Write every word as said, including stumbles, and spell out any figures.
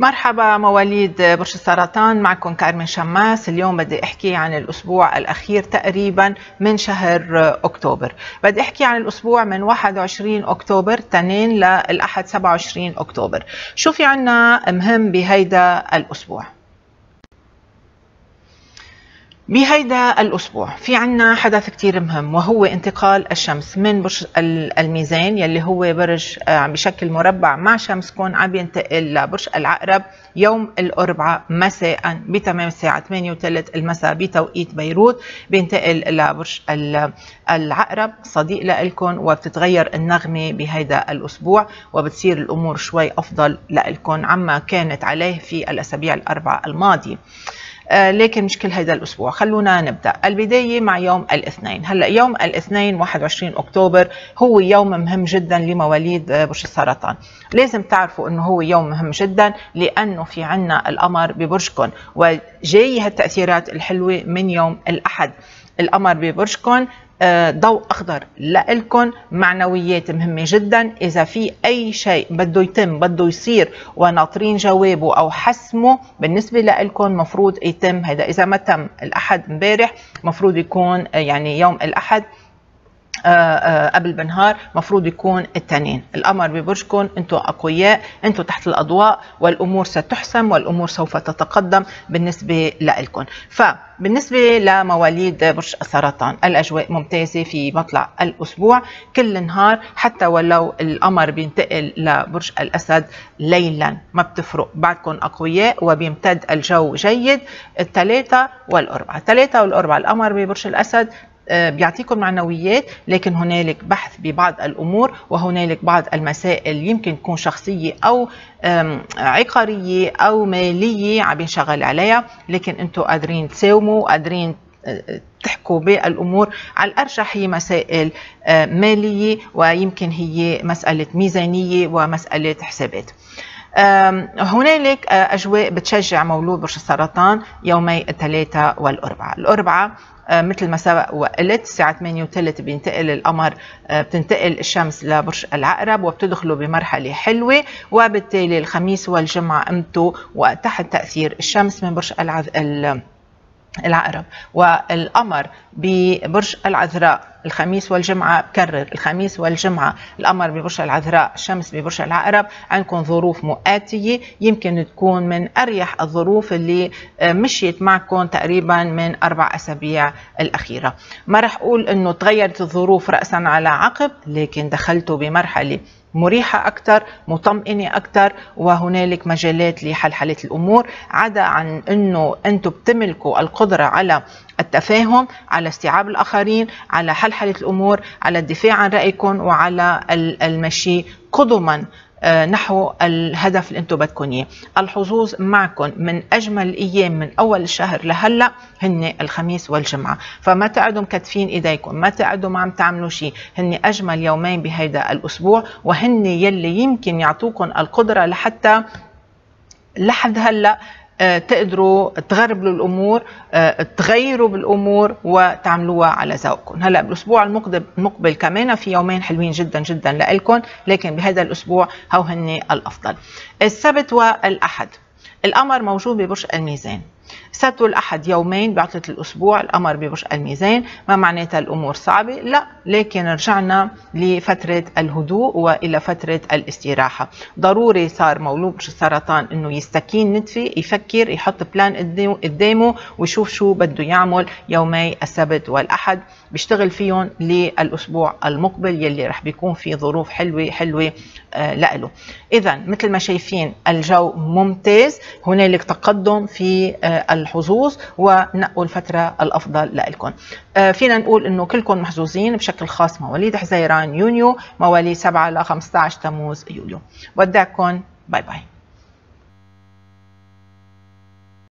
مرحبا مواليد برج السرطان، معكم كارمن شمّاس. اليوم بدي احكي عن الاسبوع الاخير تقريبا من شهر اكتوبر. بدي احكي عن الاسبوع من واحد وعشرين اكتوبر تنين للاحد سبعة وعشرين اكتوبر. شو في عنا مهم بهيدا الاسبوع؟ بهيدا الأسبوع في عنا حدث كتير مهم، وهو انتقال الشمس من برج الميزان يلي هو برج عم بشكل مربع مع شمسكون عم بينتقل لبرج العقرب يوم الأربعاء مساء بتمام الساعة ثمانية وثلاثة المساء بتوقيت بيروت، بينتقل لبرج العقرب. صديق لإلكن، وبتتغير النغمة بهيدا الأسبوع وبتصير الأمور شوي أفضل لإلكن عما كانت عليه في الأسابيع الأربعة الماضية. لكن مش كل هيدا الأسبوع. خلونا نبدأ البداية مع يوم الاثنين. هلأ يوم الاثنين واحد وعشرين أكتوبر هو يوم مهم جدا لمواليد برج السرطان. لازم تعرفوا أنه هو يوم مهم جدا لأنه في عنا القمر ببرجكم، وجاي هالتأثيرات الحلوة من يوم الأحد. القمر ببرجكم ضوء أخضر لإلكن، معنويات مهمة جدا. إذا في أي شيء بده يتم بده يصير وناطرين جوابه أو حسمه بالنسبة لإلكن مفروض يتم هذا. إذا ما تم الأحد مبارح مفروض يكون يعني يوم الأحد قبل بنهار، مفروض يكون التنين. القمر ببرجكم، انتم اقوياء، انتم تحت الاضواء، والامور ستحسم والامور سوف تتقدم بالنسبه لكم. فبالنسبه لمواليد برج السرطان الاجواء ممتازه في مطلع الاسبوع كل نهار، حتى ولو القمر بينتقل لبرج الاسد ليلا ما بتفرق، بعدكم اقوياء وبيمتد الجو جيد. الثلاثه والاربعه، الثلاثه والاربعه القمر ببرج الاسد بيعطيكم معنويات، لكن هنالك بحث ببعض الأمور وهنالك بعض المسائل يمكن تكون شخصية أو عقارية أو مالية عم ينشغل عليها، لكن أنتم قادرين تساوموا وقادرين تحكوا بالأمور. على الأرجح هي مسائل مالية، ويمكن هي مسألة ميزانية ومسألة حسابات. هنالك أجواء بتشجع مولود برج السرطان يومي الثلاثة والأربعة. الأربعة مثل ما سبق وقلت الساعة ثمانية وثلاثة بينتقل القمر، بتنتقل الشمس لبرج العقرب وبتدخله بمرحلة حلوة، وبالتالي الخميس والجمعة قمتوا وتحت تأثير الشمس من برج العقرب، والقمر ببرج العذراء الخميس والجمعة. بكرر الخميس والجمعة القمر ببرج العذراء، الشمس ببرج العقرب. عندكم ظروف مؤاتية يمكن تكون من أريح الظروف اللي مشيت معكم تقريبا من أربع أسابيع الأخيرة. ما رح أقول أنه تغيرت الظروف رأسا على عقب، لكن دخلتوا بمرحلة مريحة أكثر، مطمئنة أكثر، وهنالك مجالات لحلحلة الأمور، عدا عن أنه أنتم بتملكوا القدرة على التفاهم، على استيعاب الآخرين، على حلحلة الأمور، على الدفاع عن رأيكم، وعلى المشي قدما نحو الهدف اللي انتم بدكم اياه. الحظوظ معكم من اجمل الايام من اول الشهر لهلا هن الخميس والجمعه، فما تقعدوا مكتفين ايديكم، ما تقعدوا ما عم تعملوا شيء، هن اجمل يومين بهيدا الاسبوع، وهن يلي يمكن يعطوكم القدره لحتى لحد هلا تقدروا تغربلوا الامور، تغيروا بالامور وتعملوها على ذوقكم. هلا بالاسبوع المقبل كمان في يومين حلوين جدا جدا لإلكم، لكن بهذا الاسبوع هو هن الافضل. السبت والاحد القمر موجود ببرج الميزان. السبت والاحد يومين بعطلة الاسبوع القمر ببرج الميزان، ما معناتها الامور صعبه لا، لكن رجعنا لفتره الهدوء والى فتره الاستراحه. ضروري صار مولود برج السرطان انه يستكين نتفي، يفكر، يحط بلان قدامه ويشوف شو بده يعمل. يومي السبت والاحد بيشتغل فيهم للاسبوع المقبل يلي رح بيكون في ظروف حلوه حلوه آه لإله. اذا مثل ما شايفين الجو ممتاز، هنالك تقدم في آه الحظوظ، ونقوا الفترة الأفضل لإلكم. فينا نقول إنه كلكم محظوظين، بشكل خاص مواليد حزيران يونيو، مواليد سبعة ل خمسة عشر تموز يوليو. ودعكم، باي باي.